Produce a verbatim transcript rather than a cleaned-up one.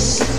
this.